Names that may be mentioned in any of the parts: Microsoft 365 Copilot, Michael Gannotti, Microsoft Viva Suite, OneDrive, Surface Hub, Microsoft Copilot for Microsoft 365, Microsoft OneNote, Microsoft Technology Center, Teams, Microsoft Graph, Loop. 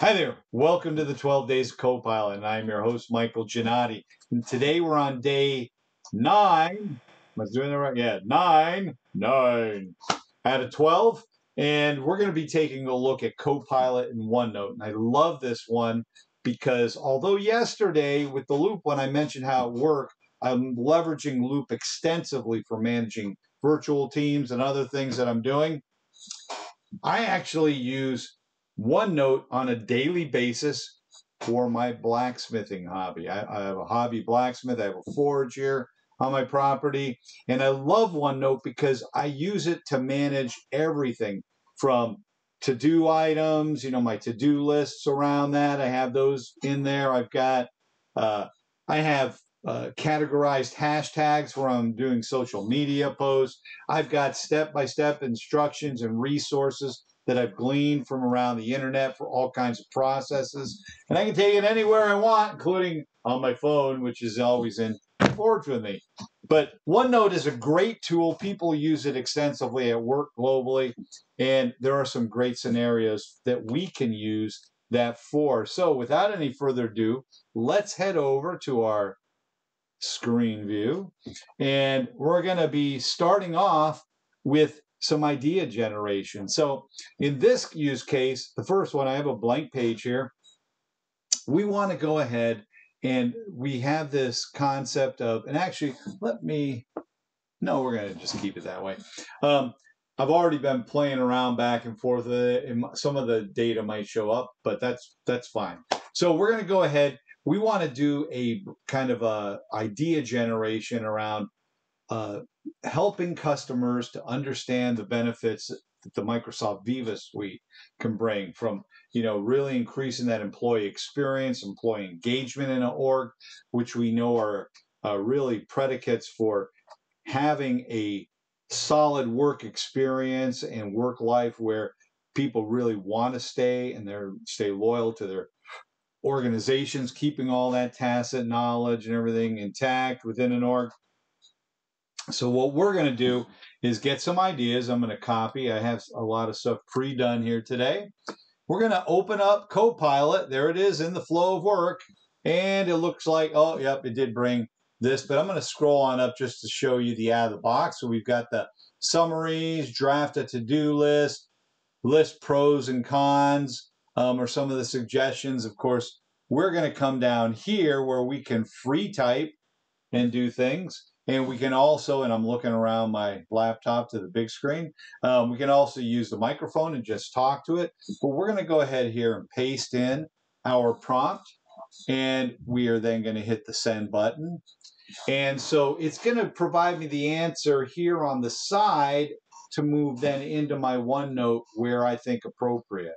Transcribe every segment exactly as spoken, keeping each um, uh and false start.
Hi there, welcome to the twelve days of Copilot, and I'm your host, Michael Gannotti. And today we're on day nine, am I doing that right? Yeah, nine, nine out of twelve. And we're gonna be taking a look at Copilot in OneNote. And I love this one because although yesterday with the Loop, when I mentioned how it worked, I'm leveraging Loop extensively for managing virtual teams and other things that I'm doing. I actually use OneNote on a daily basis for my blacksmithing hobby. I, I have a hobby blacksmith, I have a forge here on my property, and I love OneNote because I use it to manage everything from to-do items, you know, my to-do lists around that. I have those in there. I've got, uh, I have Uh, categorized hashtags where I'm doing social media posts. I've got step-by-step instructions and resources that I've gleaned from around the internet for all kinds of processes. And I can take it anywhere I want, including on my phone, which is always in Forge with me. But OneNote is a great tool. People use it extensively at work globally. And there are some great scenarios that we can use that for. So without any further ado, let's head over to our screen view, and we're going to be starting off with some idea generation. So in this use case, the first one, I have a blank page here. We want to go ahead and we have this concept of, and actually let me, no, we're going to just keep it that way. Um, I've already been playing around back and forth with it, and some of the data might show up, but that's, that's fine. So we're going to go ahead. We want to do a kind of a idea generation around uh, helping customers to understand the benefits that the Microsoft Viva Suite can bring, from, you know, really increasing that employee experience, employee engagement in an org, which we know are uh, really predicates for having a solid work experience and work life where people really want to stay and they're stay loyal to their organizations, keeping all that tacit knowledge and everything intact within an org. So what we're going to do is get some ideas. I'm going to copy. I have a lot of stuff pre-done here today. We're going to open up Copilot. There it is in the flow of work. And it looks like, oh, yep, it did bring this. But I'm going to scroll on up just to show you the out of the box. So we've got the summaries, draft a to-do list, list pros and cons, Um, or some of the suggestions. Of course, we're going to come down here where we can free type and do things. And we can also, and I'm looking around my laptop to the big screen, um, we can also use the microphone and just talk to it. But we're going to go ahead here and paste in our prompt. And we are then going to hit the send button. And so it's going to provide me the answer here on the side to move then into my OneNote where I think appropriate.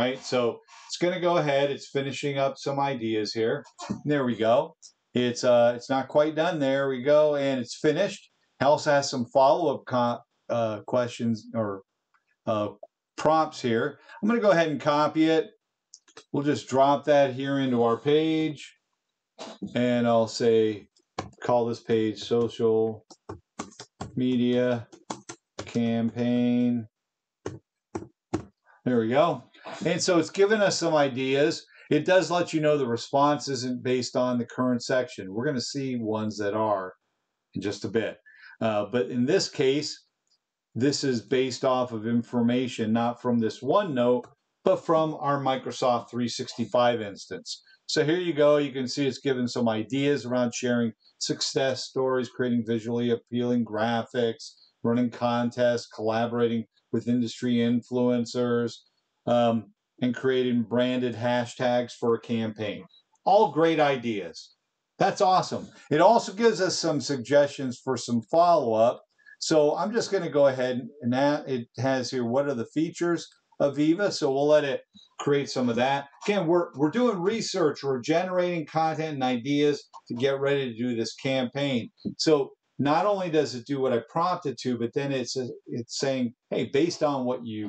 Right? So it's going to go ahead. It's finishing up some ideas here. There we go. It's uh, it's not quite done. There we go. And it's finished. I also has some follow-up uh, questions or uh, prompts here. I'm going to go ahead and copy it. We'll just drop that here into our page. And I'll say, call this page social media campaign. There we go. And so it's given us some ideas. It does let you know the response isn't based on the current section. We're going to see ones that are in just a bit. Uh, but in this case, this is based off of information, not from this OneNote, but from our Microsoft three sixty-five instance. So here you go. You can see it's given some ideas around sharing success stories, creating visually appealing graphics, running contests, collaborating with industry influencers, Um, and creating branded hashtags for a campaign. All great ideas. That's awesome. It also gives us some suggestions for some follow-up. So I'm just going to go ahead and add, it has here, what are the features of Viva? So we'll let it create some of that. Again, we're, we're doing research. We're generating content and ideas to get ready to do this campaign. So not only does it do what I prompted to, but then it's, it's saying, hey, based on what you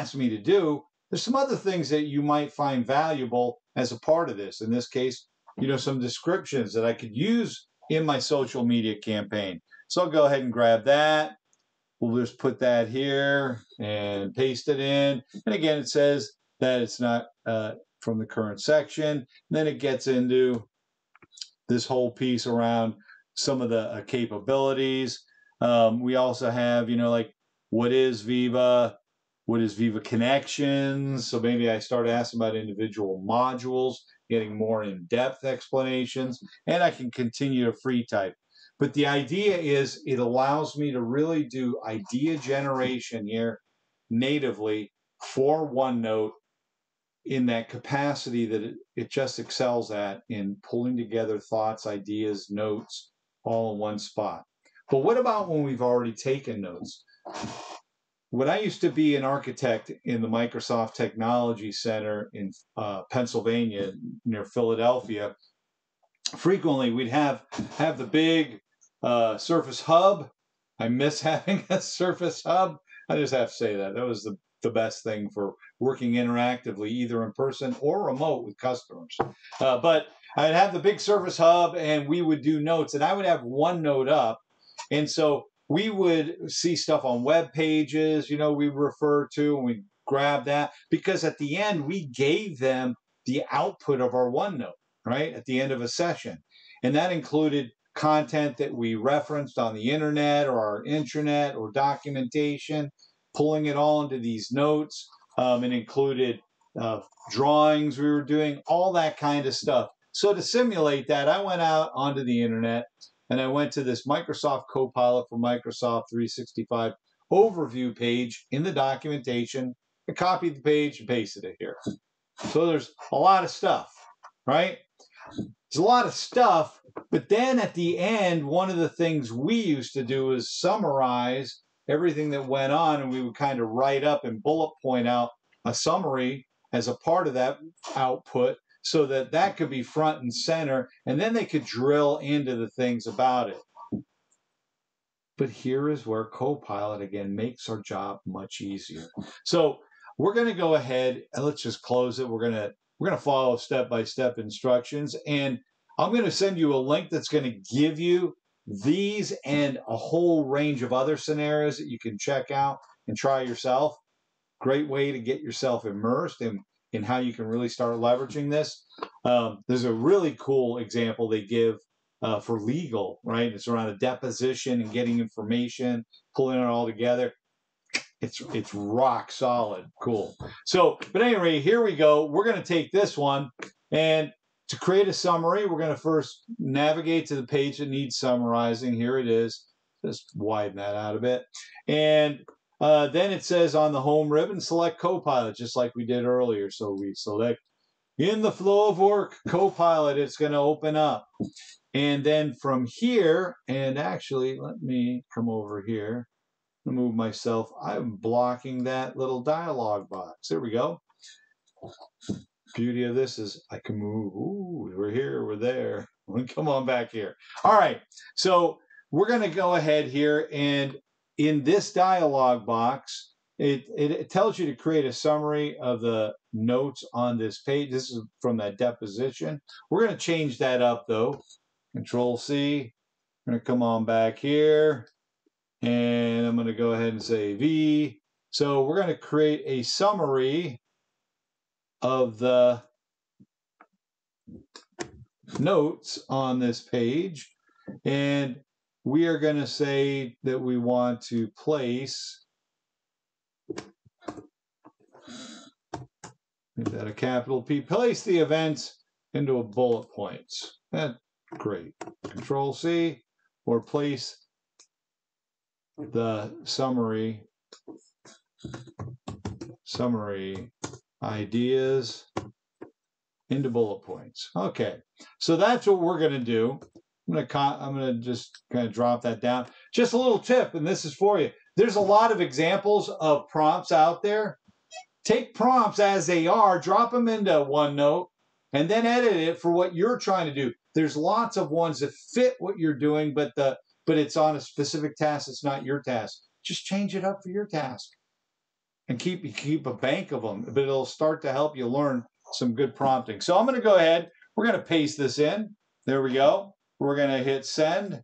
asked me to do, there's some other things that you might find valuable as a part of this. In this case, you know, some descriptions that I could use in my social media campaign. So I'll go ahead and grab that. We'll just put that here and paste it in. And again, it says that it's not uh, from the current section. And then it gets into this whole piece around some of the uh, capabilities. Um, we also have, you know, like, what is Viva? What is Viva Connections? So maybe I start asking about individual modules, getting more in-depth explanations, and I can continue to free type. But the idea is it allows me to really do idea generation here natively for OneNote in that capacity that it, it just excels at in pulling together thoughts, ideas, notes, all in one spot. But what about when we've already taken notes? When I used to be an architect in the Microsoft Technology Center in uh, Pennsylvania, near Philadelphia, frequently we'd have, have the big uh, Surface Hub. I miss having a Surface Hub. I just have to say that. That was the, the best thing for working interactively, either in person or remote with customers. Uh, but I'd have the big Surface Hub, and we would do notes, and I would have OneNote up. And so we would see stuff on web pages, you know, we refer to, and we grab that, because at the end, we gave them the output of our OneNote, right, at the end of a session. And that included content that we referenced on the internet or our intranet or documentation, pulling it all into these notes, um, and included uh, drawings we were doing, all that kind of stuff. So to simulate that, I went out onto the internet, and I went to this Microsoft Copilot for Microsoft three sixty-five overview page in the documentation. I copied the page and pasted it here. So there's a lot of stuff, right? There's a lot of stuff, but then at the end, one of the things we used to do is summarize everything that went on, and we would kind of write up and bullet point out a summary as a part of that output, so that that could be front and center, and then they could drill into the things about it. But here is where Copilot, again, makes our job much easier. So we're gonna go ahead, and let's just close it. We're gonna, we're gonna follow step-by-step instructions, and I'm gonna send you a link that's gonna give you these and a whole range of other scenarios that you can check out and try yourself. Great way to get yourself immersed in and how you can really start leveraging this. Um, there's a really cool example they give uh, for legal, right? It's around a deposition and getting information, pulling it all together. It's, it's rock solid, cool. So, but anyway, here we go. We're gonna take this one, and to create a summary, we're gonna first navigate to the page that needs summarizing. Here it is. Just widen that out a bit. And Uh, then it says on the home ribbon, select Copilot, just like we did earlier. So we select in the flow of work, Copilot, it's going to open up. And then from here, and actually, let me come over here, move myself. I'm blocking that little dialogue box. There we go. Beauty of this is I can move. Ooh, we're here, we're there. Come on back here. All right. So we're going to go ahead here, and in this dialog box, it, it, it tells you to create a summary of the notes on this page. This is from that deposition. We're going to change that up, though. Control C. I'm going to come on back here, and I'm going to go ahead and say V. So we're going to create a summary of the notes on this page, and we are going to say that we want to place, make that a capital P, place the events into a bullet points. That's great. Control C, or place the summary, summary ideas into bullet points. Okay, so that's what we're going to do. I'm going to I'm going to just kind of drop that down. Just a little tip, and this is for you. There's a lot of examples of prompts out there. Take prompts as they are, drop them into OneNote, and then edit it for what you're trying to do. There's lots of ones that fit what you're doing, but the but it's on a specific task. It's not your task. Just change it up for your task, and keep keep a bank of them. But it'll start to help you learn some good prompting. So I'm going to go ahead. We're going to paste this in. There we go. We're going to hit send.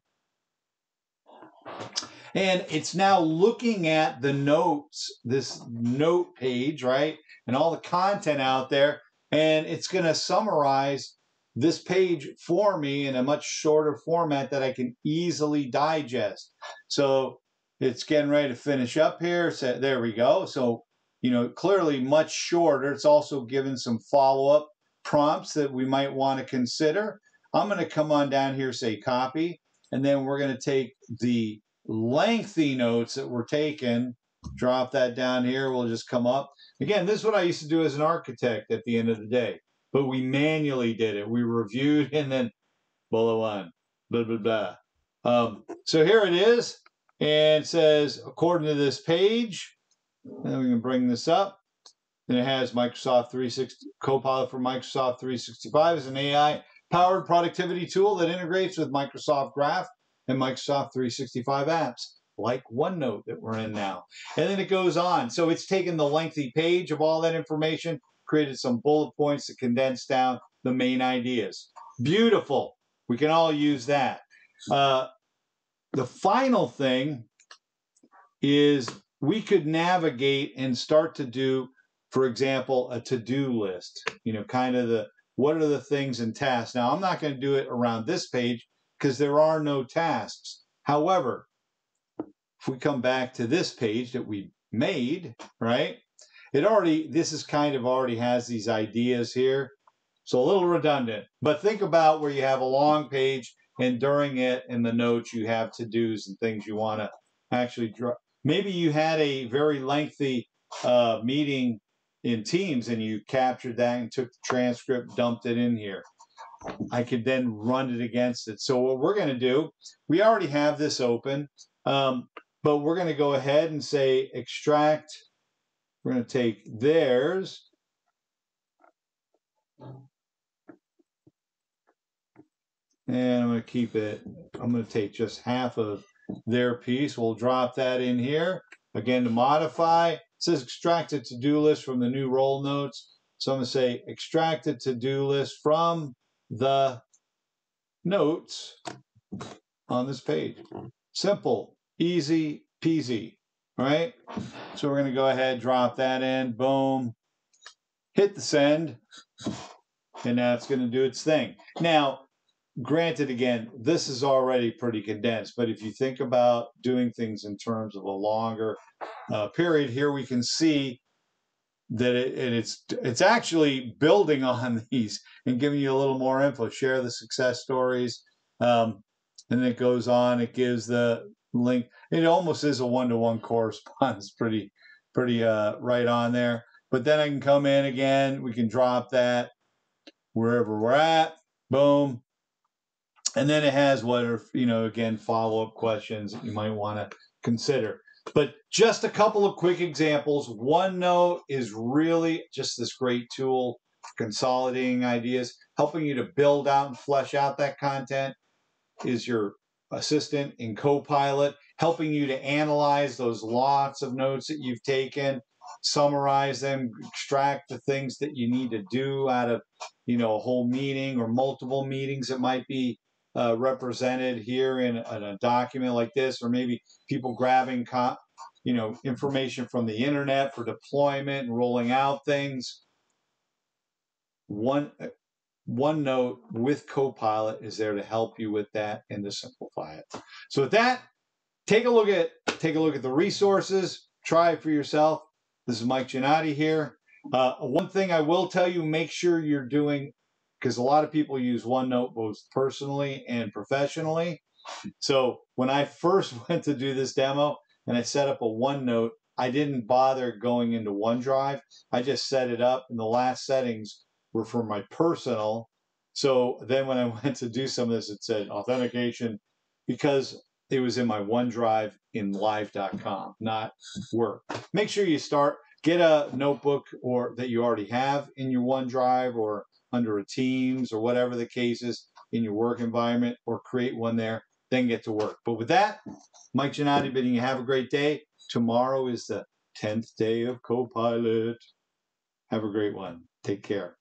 And it's now looking at the notes, this note page, right? And all the content out there. And it's going to summarize this page for me in a much shorter format that I can easily digest. So it's getting ready to finish up here. So there we go. So, you know, clearly much shorter. It's also given some follow-up prompts that we might want to consider. I'm going to come on down here, say copy, and then we're going to take the lengthy notes that were taken, drop that down here. We'll just come up. Again, this is what I used to do as an architect at the end of the day. But we manually did it. We reviewed and then bullet one, blah, blah, blah. Um, so here it is. And it says, according to this page, and we can bring this up. And it has Microsoft three sixty, Copilot for Microsoft three sixty-five is an A I-powered productivity tool that integrates with Microsoft Graph and Microsoft three sixty-five apps, like OneNote that we're in now. And then it goes on. So it's taken the lengthy page of all that information, created some bullet points to condense down the main ideas. Beautiful. We can all use that. Uh, the final thing is we could navigate and start to do, for example, a to-do list. You know, kind of the, what are the things and tasks? Now, I'm not going to do it around this page because there are no tasks. However, if we come back to this page that we made, right? It already, this is kind of already has these ideas here. So a little redundant, but think about where you have a long page and during it in the notes you have to-dos and things you want to actually draw. Maybe you had a very lengthy uh, meeting in Teams and you captured that and took the transcript, dumped it in here. I could then run it against it. So what we're going to do, we already have this open, um, but we're going to go ahead and say extract. We're going to take theirs. And I'm going to keep it. I'm going to take just half of their piece. We'll drop that in here. Again, to modify, it says extract a to-do list from the new role notes. So I'm going to say extract a to-do list from the notes on this page. Simple, easy peasy. All right, so we're going to go ahead, drop that in, boom, hit the send, and now it's going to do its thing. Now, granted, again, this is already pretty condensed, but if you think about doing things in terms of a longer uh, period, here we can see that it, it, it's, it's actually building on these and giving you a little more info. Share the success stories, um, and it goes on, it gives the link. It almost is a one-to-one correspondence, pretty pretty uh right on there. But then I can come in again, we can drop that wherever we're at, boom, and then it has what are, you know, again, follow-up questions that you might want to consider. But just a couple of quick examples. OneNote is really just this great tool for consolidating ideas, helping you to build out and flesh out that content. Is your assistant and Copilot, helping you to analyze those lots of notes that you've taken, summarize them, extract the things that you need to do out of, you know, a whole meeting or multiple meetings that might be uh, represented here in, in a document like this, or maybe people grabbing, you know, information from the internet for deployment and rolling out things. One. OneNote with Copilot is there to help you with that and to simplify it. So with that, take a look at take a look at the resources. Try it for yourself. This is Mike Gannotti here. Uh, one thing I will tell you: make sure you're doing, because a lot of people use OneNote both personally and professionally. So when I first went to do this demo and I set up a OneNote, I didn't bother going into OneDrive. I just set it up in the last settings. Were for my personal. So then when I went to do some of this, it said authentication because it was in my OneDrive in live dot com, not work. Make sure you start, get a notebook or that you already have in your OneDrive or under a Teams or whatever the case is in your work environment, or create one there, then get to work. But with that, Mike Gannotti bidding you have a great day. Tomorrow is the tenth day of Copilot. Have a great one. Take care.